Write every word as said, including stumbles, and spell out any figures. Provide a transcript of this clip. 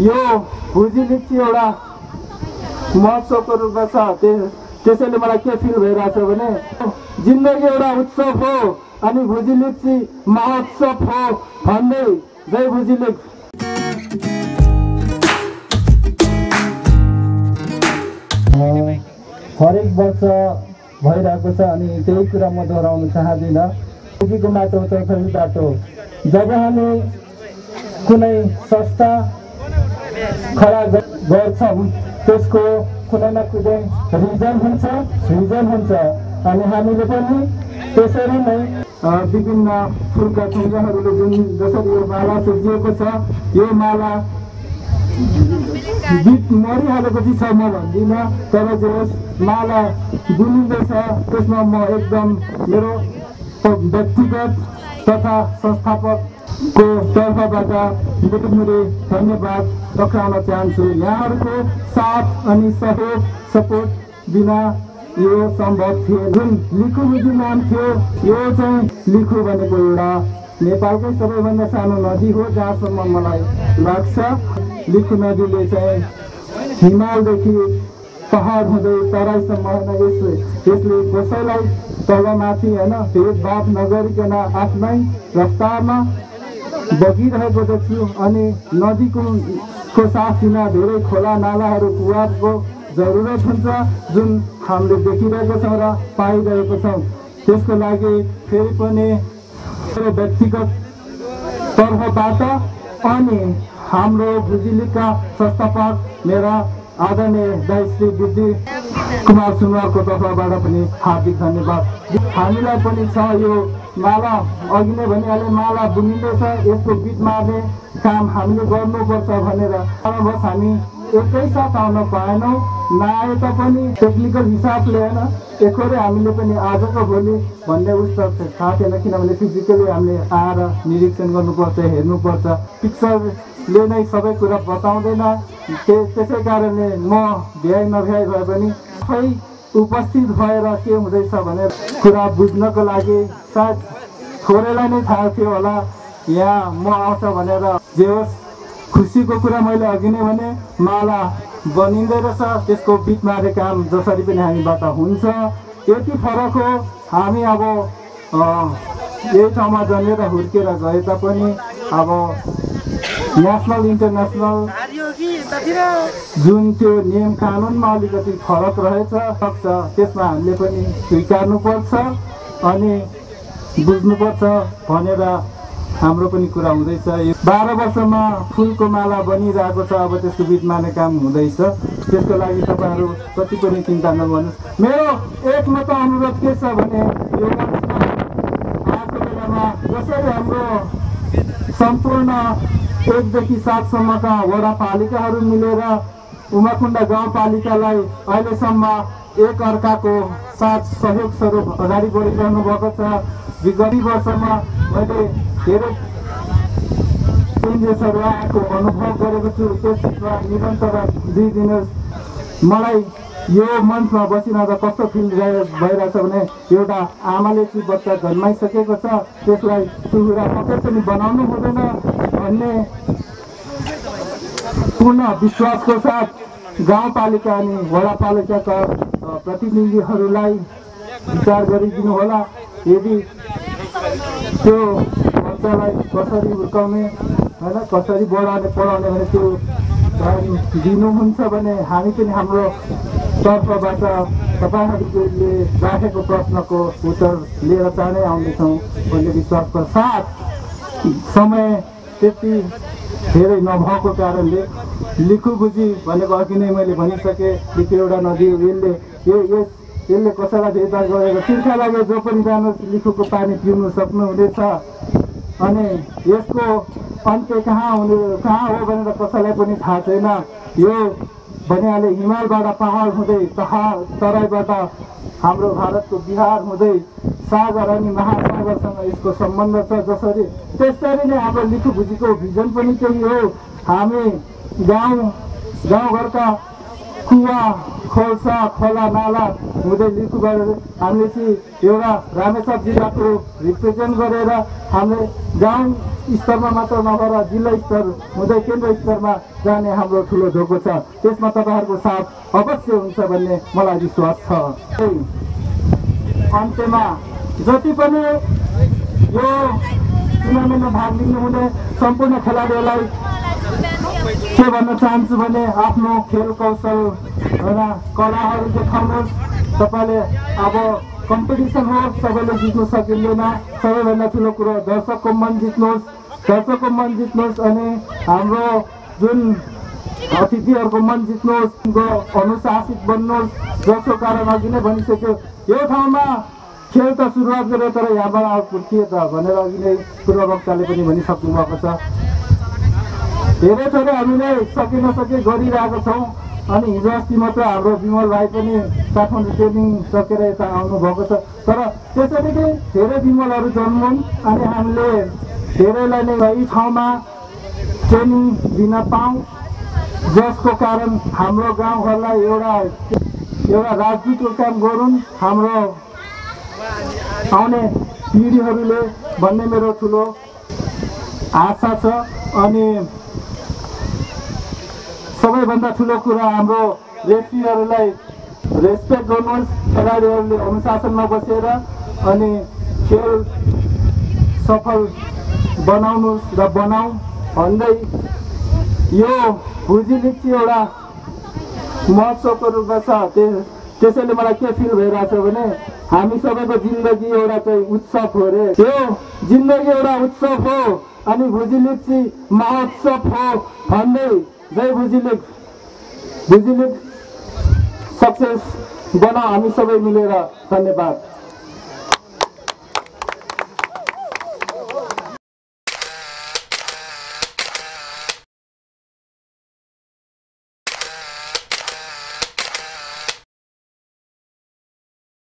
यो भुजी लिप्ची एउटा महोत्सवको रूपमा छ। त्यसैले मलाई के फिल भइरहेछ भने जिन्दगी एउटा उत्सव हो अनि भुजी लिप्ची महोत्सव हो भन्दै जय भुजी लिप्ची। हरेक वर्ष भइरहेको छ अनि त्यही कुरा म दोहोऱ्याउन चाहदिन। भुजीको माटो तर्खरी बाटो जब हामी कुनै संस्था खडा गर्छौँ त्यसको कुनै न कुनै रिजन हुन्छ रिजन हुन्छ अनि हामीले पनि त्यसरी नै विभिन्न फुलका थुङ्गाहरूले जुन जसरी यो माला सजिएको छ यो माला बिट मरिहालेको छ म भन्दिनँ तर जो माला गुलिँदैछ त्यसमा म एकदम मेरो व्यक्तिगत तथा संस्थापकको तर्फबाट धेरै धेरै धन्यवाद रखाउन चाहन्छु। यहाँहरूको साथ अनि सहयोग सपोर्ट बिना यो सम्भव थियो। जुन लिखु भुजी नाम थियो यो चाहिँ लिखु भनेको एउटा नेपालकै सबैभन्दा सानो नदी हो जहाँसम्म मलाई लाग्छ। लिखु नदीले चाहिँ हिमालदेखि पहाड हुँदै तराईसम्म यस यसले कसैलाई तलमाथि होइन भेदभाव नगरिकन आफ्नै रफ्तारमा बगिरहेको देख्छु। अनि नदीको को साथमा धेरै खोला नालाहरू कुवाको जरुरत हुन्छ जुन हामीले देखिरहेको छौँ र पाइरहेको छौँ। त्यसको लागि फेरि पनि व्यक्तिगत तर्फबाट अनि हाम्रो भुजी लिपका संस्थापक मेरा आदरणीय दाइ श्री बुद्धि कुमार सुनवारको तर्फबाट पनि हार्दिक धन्यवाद। हामीलाई पनि छ यो माला अघि नै भनिहाले माला बुनिँदैछ यसको बिट मार्ने काम हामीले गर्नुपर्छ भनेर बस हामी एकैसाथ आउन पाएनौँ नआए तापनि टेक्निकल हिसाबले होइन एकोरै हामीले पनि आजको भोलि भन्ने उस्तो थाहा थिएन किनभने फिजिकली हामीले आएर निरीक्षण गर्नुपर्छ हेर्नुपर्छ पिक्चरले नै सबै कुरा बताउँदैन। त्यसै कारणले म भ्याइ नभ्याइ भए पनि खै उपस्थित भएर के हुँदैछ भनेर कुरा बुझ्नको लागि सायद थोरैलाई नै थाहा थियो होला यहाँ म आउँछ भनेर। जे होस् खुसीको कुरा मैले अघि नै भने माला बनिँदै रहेछ त्यसको बिट मार्ने काम जसरी पनि हामीबाट हुन्छ। यति फरक हो हामी अब यही ठाउँमा जन्मेर हुर्केर गए तापनि अब नेसनल इन्टरनेसनल जुन त्यो नियम कानुनमा अलिकति फरक रहेछ सक्छ त्यसमा हामीले पनि स्वीकार्नुपर्छ अनि बुझ्नुपर्छ भनेर हाम्रो पनि कुरा हुँदैछ। यो बाह्र वर्षमा फुलको माला बनिरहेको छ अब त्यसको बिट मार्ने काम हुँदैछ। त्यसको लागि तपाईँहरू कति पनि चिन्ता नगर्नुहोस्। मेरो एकमात्र अनुरोध के छ भने यो आएको बेलामा जसरी हाम्रो सम्पूर्ण एकदेखि सातसम्मका वडापालिकाहरू मिलेर उमाकुण्ड गाउँपालिकालाई अहिलेसम्म एक अर्काको साथ सहयोग स्वरूप अगाडि बढिरहनु भएको छ। विगत वर्षमा मैले धेरै चेन्जेसहरू आएको अनुभव गरेको छु। त्यसमा निरन्तर दुई दिन मलाई यो मञ्चमा बसिरहँदा कस्तो फिल भइरहेछ भने एउटा आमाले चाहिँ बच्चा जन्माइसकेको छ त्यसलाई टुहुरा पक्कै पनि बनाउनु हुँदैन भन्ने पूर्ण विश्वासको साथ गाउँपालिका अनि वडापालिकाका प्रतिनिधिहरूलाई विचार गरिदिनु होला। यदि त्यो बच्चालाई कसरी हुर्काउने होइन कसरी बढाउने पढाउने भने त्यो दिनुहुन्छ भने हामी पनि हाम्रो तर्फबाट तपाईँहरूले राखेको प्रश्नको उत्तर लिएर चाँडै आउँदैछौँ भन्ने विश्वासको साथ। समय त्यति धेरै नभएको कारणले लिखु भुजी भनेको अघि नै मैले भनिसकेँ लिखु एउटा नदी यसले यो यस यसले कसैलाई भेदभाव गरेको तिर्खा लाग्यो जो पनि जानुहोस् लिखुको पानी पिउनु सक्नुहुनेछ। अनि यसको अन्त्य कहाँ हुने कहाँ हो भनेर कसैलाई पनि थाहा छैन। यो भनिहाले हिमालबाट पहाड हुँदै पहाड तराईबाट हाम्रो भारतको बिहार हुँदै सागर अनि महासागरसँग यसको सम्बन्ध छ। जसरी त्यसरी नै हाम्रो लिखु भुजीको भिजन पनि त्यही हो। हामी गाउँ गाउँघरका कुवा खोल खोला नाला हुँदै लिखु गरेर हामीले चाहिँ एउटा रामेछाप जिल्लाको रिप्रेजेन्ट गरेर हामीले गाउँ स्तरमा मात्र नभएर जिल्ला स्तर हुँदै केन्द्र स्तरमा जाने हाम्रो ठुलो धोको छ। त्यसमा तपाईहरुको साथ अवश्य हुन्छ भन्ने मलाई विश्वास छ। अन्त्यमा जति पनि यो टुर्नामेन्टमा भाग लिनुहुने सम्पूर्ण खेलाडीहरूलाई के भन्न चाहन्छु भने आफ्नो खेल कौशल र कलाहरू देखाउनुहोस्। तपाईले अब कम्पिटिसन हो, सबैले जित्न सकिँदैन। सबैभन्दा ठुलो कुरो दर्शकको मन जित्नुहोस्, दर्शकको मन जित्नुहोस् अनि हाम्रो जुन अतिथिहरूको मन जित्नुहोस्, अनुशासित बन्नुहोस्। जसको कारण अघि नै भनिसक्यो यो ठाउँमा खेल त सुरुवात गरेर तर यहाँबाट आउटपुट के त भनेर अघि नै पूर्ववक्ताले पनि भनिसक्नु भएको छ। धेरै थोरै हामीले सके नसके गरिरहेको छौँ। अनि हिजो अस्ति मात्र हाम्रो विमल भाइ पनि काठमाडौँ ट्रेनिङ सकेर यता आउनुभएको छ। तर त्यसरी नै धेरै विमलहरू जन्मन् अनि हामीले धेरैलाई नै यही ठाउँमा ट्रेनिङ दिन पाऊँ, जसको कारण हाम्रो गाउँघरलाई एउटा एउटा राजनीतिको काम गरौँ हाम्रो आउने पिँढीहरूले भन्ने मेरो ठुलो आशा छ। अनि सबैभन्दा ठुलो कुरा हाम्रो रेफ्रीहरूलाई रेस्पेक्ट गर्नुहोस्। खेलाडीहरूले अनुशासनमा बसेर अनि खेल सफल बनाउनुहोस् र बनाऊ भन्दै यो भुजी लिग चाहिँ एउटा महोत्सवको रूपमा छ। त्यसैले मलाई के फिल भइरहेछ भने हामी सबैको जिन्दगी एउटा चाहिँ उत्सव हो रे, त्यो जिन्दगी एउटा उत्सव हो अनि भुजी लिग चाहिँ महोत्सव हो भन्दै जय भुजी लिग, भुजी लिग सक्सेस बना हामी सबै मिलेर। धन्यवाद।